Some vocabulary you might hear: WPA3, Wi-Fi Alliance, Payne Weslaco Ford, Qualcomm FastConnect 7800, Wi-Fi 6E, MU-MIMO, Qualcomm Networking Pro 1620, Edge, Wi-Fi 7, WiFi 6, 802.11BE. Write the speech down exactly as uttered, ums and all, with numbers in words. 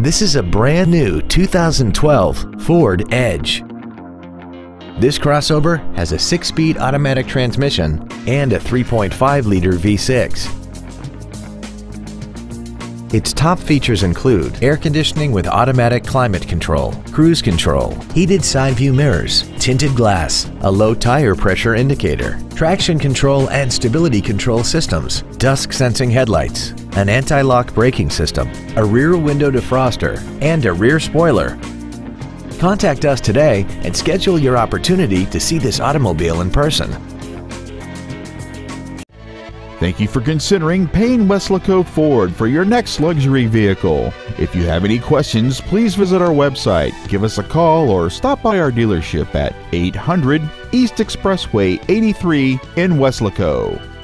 This is a brand new two thousand twelve Ford Edge. This crossover has a six-speed automatic transmission and a three point five liter V six. Its top features include air conditioning with automatic climate control, cruise control, heated side view mirrors, tinted glass, a low tire pressure indicator, traction control and stability control systems, dusk sensing headlights, an anti-lock braking system, a rear window defroster, and a rear spoiler. Contact us today and schedule your opportunity to see this automobile in person. Thank you for considering Payne Weslaco Ford for your next luxury vehicle. If you have any questions, please visit our website, give us a call, or stop by our dealership at eight hundred East Expressway eighty-three in Weslaco.